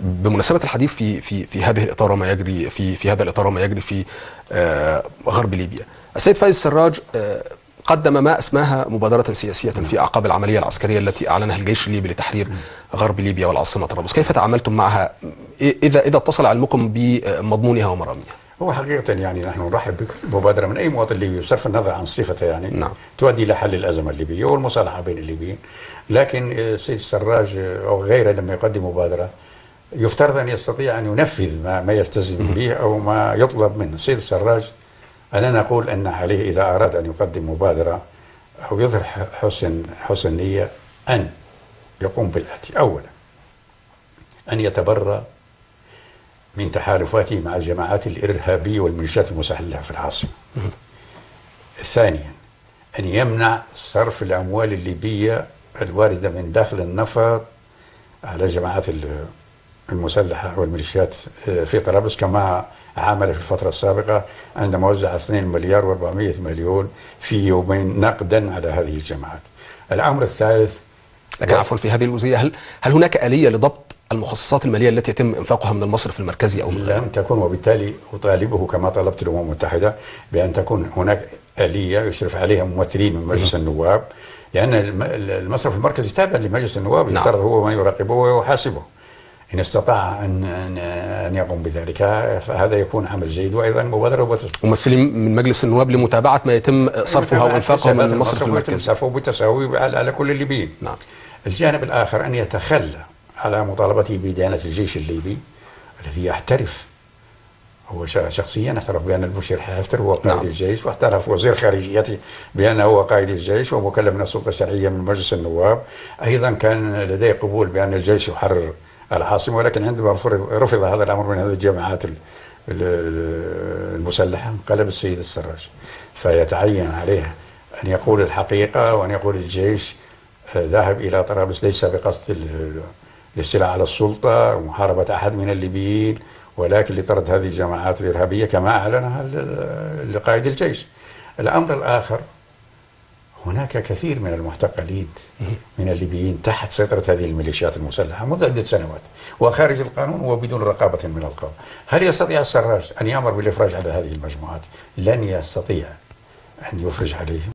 بمناسبة الحديث في هذه الإطار ما يجري في هذا الإطار ما يجري في غرب ليبيا، السيد فايز السراج قدم ما اسماها مبادرة سياسية في أعقاب العملية العسكرية التي أعلنها الجيش الليبي لتحرير غرب ليبيا والعاصمة طرابلس، كيف تعاملتم معها إذا اتصل علمكم بمضمونها ومراميها؟ هو حقيقة يعني نحن نرحب بمبادرة من أي مواطن ليبي بصرف النظر عن صفتها يعني نعم. تؤدي إلى حل الأزمة الليبية والمصالحة بين الليبيين، لكن السيد السراج أو غيره لما يقدم مبادرة يفترض أن يستطيع أن ينفذ ما يلتزم به أو ما يطلب منه. السيد السراج أنا نقول أن عليه إذا أراد أن يقدم مبادرة أو يظهر حسن نية أن يقوم بالآتي: أولا أن يتبرأ من تحالفاته مع الجماعات الإرهابية والميليشيات المسلحة في العاصمة. ثانيا أن يمنع صرف الأموال الليبية الواردة من داخل النفط على الجماعات المسلحة والميليشيات في طرابلس كما عمل في الفترة السابقة عندما وزع 2,400,000,000 في يومين نقدا على هذه الجماعات. الأمر الثالث، لكن عفوا في هذه الجزئية هل هناك آلية لضبط المخصصات المالية التي يتم إنفاقها من المصرف المركزي أو من غيره؟ لم تكن، وبالتالي أطالبه كما طلبت الأمم المتحدة بأن تكون هناك آلية يشرف عليها ممثلين من مجلس النواب، لأن المصرف المركزي تابع لمجلس النواب، يفترض هو من يراقبه ويحاسبه. إن استطاع أن يقوم بذلك فهذا يكون عمل جيد، وأيضا مبادرة ممثلين من مجلس النواب لمتابعة ما يتم صرفها وإنفاقها من المصرف المركزي يتم صرفه بالتساوي على كل الليبيين. نعم. الجانب الآخر أن يتخلى على مطالبته بديانة الجيش الليبي الذي يحترف، هو شخصيا اعترف بأن المشير حفتر هو قائد الجيش، واعترف وزير خارجيته بأنه هو قائد الجيش ومكلف من السلطة الشرعية من مجلس النواب. أيضا كان لديه قبول بأن الجيش يحرر العاصمة، ولكن عندما رفض هذا الأمر من هذه الجماعات المسلحة انقلب السيد السراج. فيتعين عليه أن يقول الحقيقة وأن يقول الجيش ذاهب إلى طرابلس ليس بقصد الاستيلاء على السلطة ومحاربة أحد من الليبيين، ولكن لطرد هذه الجماعات الإرهابية كما أعلنها لقائد الجيش. الأمر الآخر، هناك كثير من المعتقلين من الليبيين تحت سيطرة هذه الميليشيات المسلحة منذ عدة سنوات وخارج القانون وبدون رقابة من القوم. هل يستطيع السراج أن يأمر بالإفراج على هذه المجموعات؟ لن يستطيع أن يفرج عليهم.